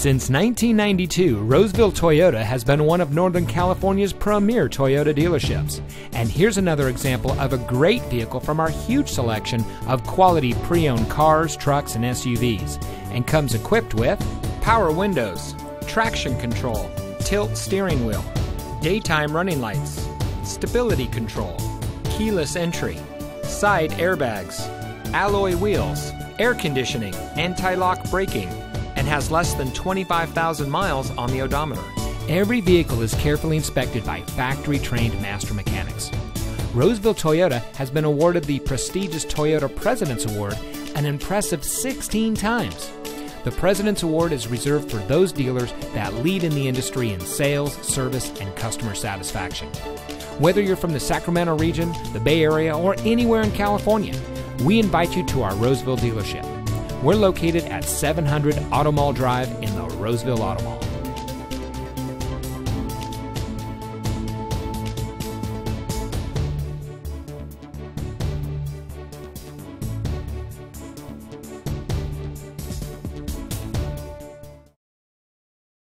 Since 1992, Roseville Toyota has been one of Northern California's premier Toyota dealerships. And here's another example of a great vehicle from our huge selection of quality pre-owned cars, trucks, and SUVs. And comes equipped with power windows, traction control, tilt steering wheel, daytime running lights, stability control, keyless entry, side airbags, alloy wheels, air conditioning, anti-lock braking, and has less than 25,000 miles on the odometer. Every vehicle is carefully inspected by factory-trained master mechanics. Roseville Toyota has been awarded the prestigious Toyota President's Award an impressive 16 times. The President's Award is reserved for those dealers that lead in the industry in sales, service, and customer satisfaction. Whether you're from the Sacramento region, the Bay Area, or anywhere in California, we invite you to our Roseville dealership. We're located at 700 Auto Mall Drive in the Roseville Auto Mall.